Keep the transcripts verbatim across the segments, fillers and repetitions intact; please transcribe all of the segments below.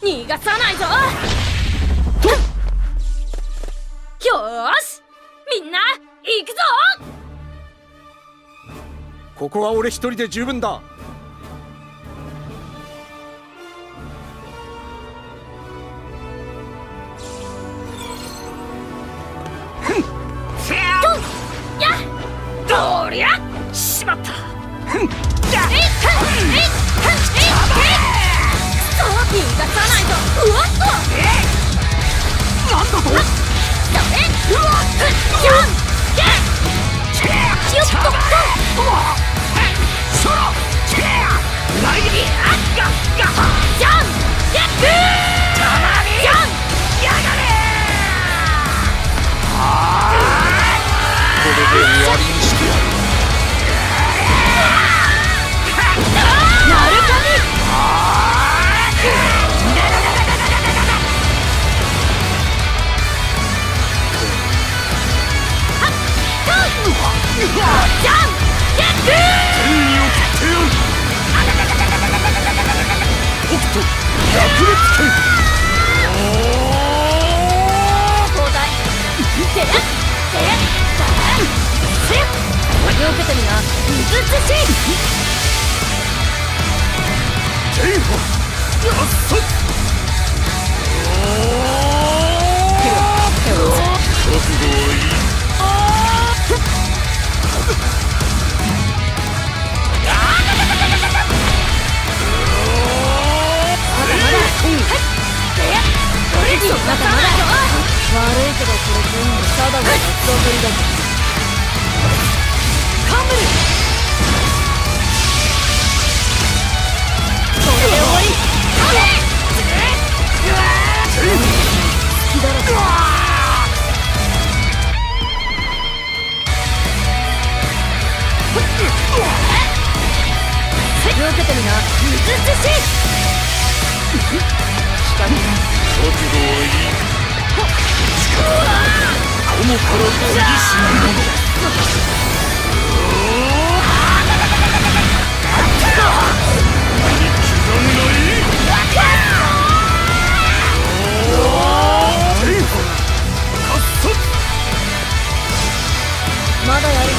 逃がさないぞ。よし、みんな行くぞ。ここは俺一人で十分だ。おりゃ、しまった。ふん、じゃあ、えいっ、えいっ、えいっ、えいっ、逃がさないと。うわっと、えい、なんだと。えい、うわっ、じゃんけん、よっと、うわっ、そろ、けや、ライリー、ガッガッ、じゃんけん、たまり、じゃん、やがれ。これで終わりにしてやる。じゃんけん、天に送ってやる。北斗百裂拳。おお、交代。てれ、てれ、てれ。先を受けてみな。水ずし。天保、やっそ。おお、覚悟はいい。悪いけどこれ全部ただの熱狂ぶりだ。カムル、それで終わり。好きだろ。手を受けてみな。水ずし。覚悟はいい。この頃と意志にまだやるの。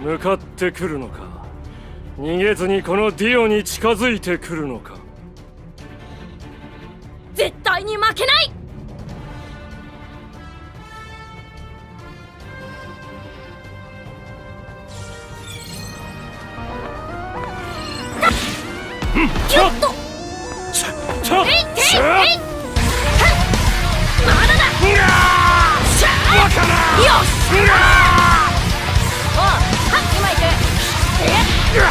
向かってくるのか、逃げずにこのディオに近づいてくるのか。絶対に負けない。ちょっとちょっとまだだ。よし、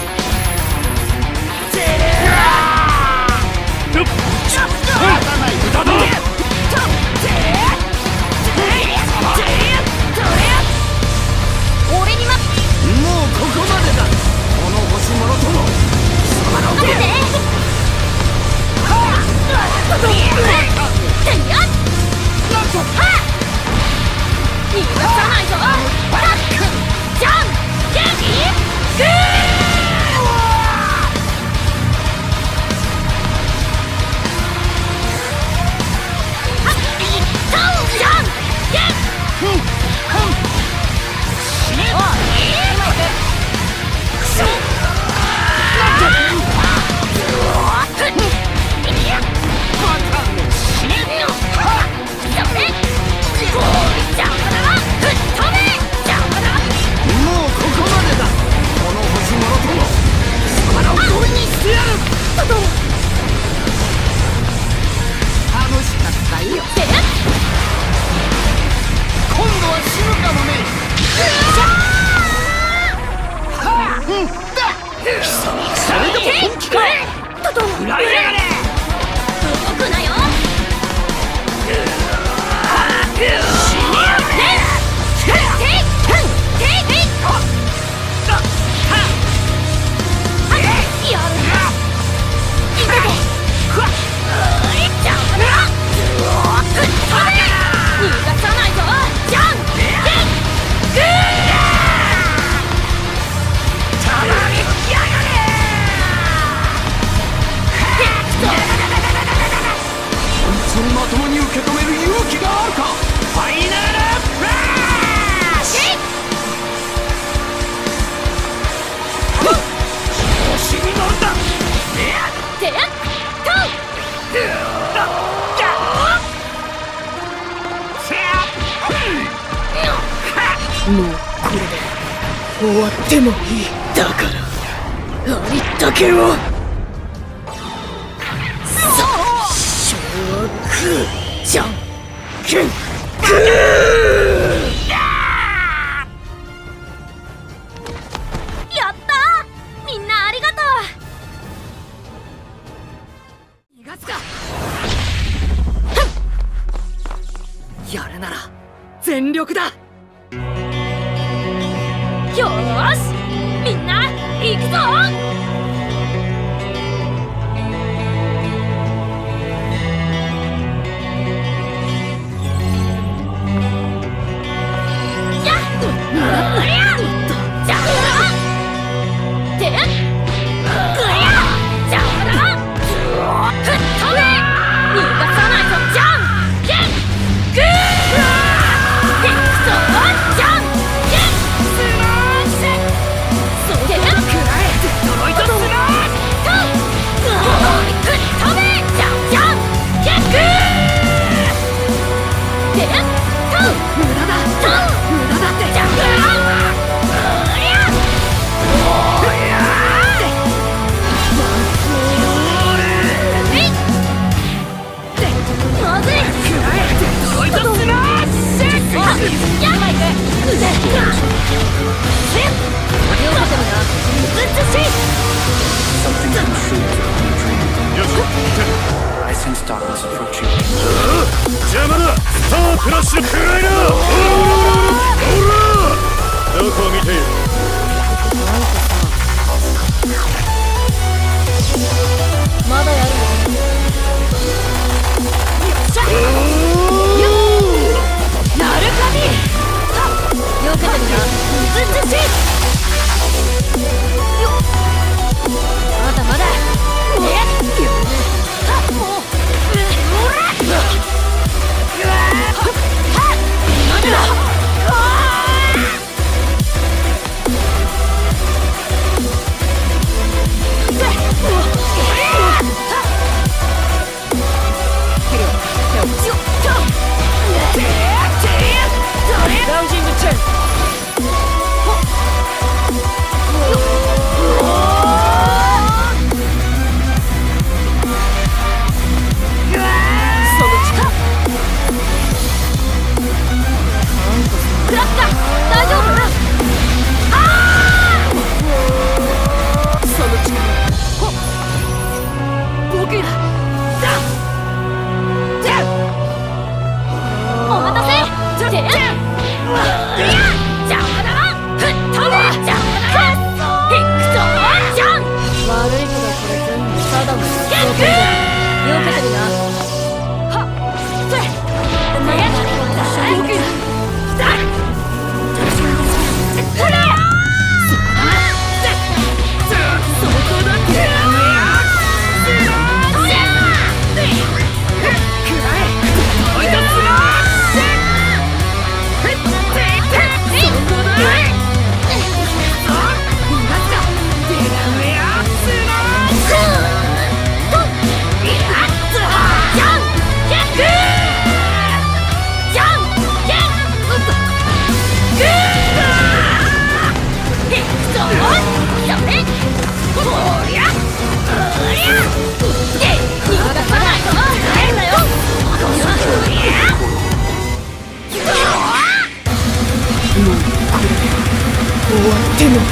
でもだか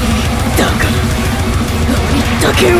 らあれだけを。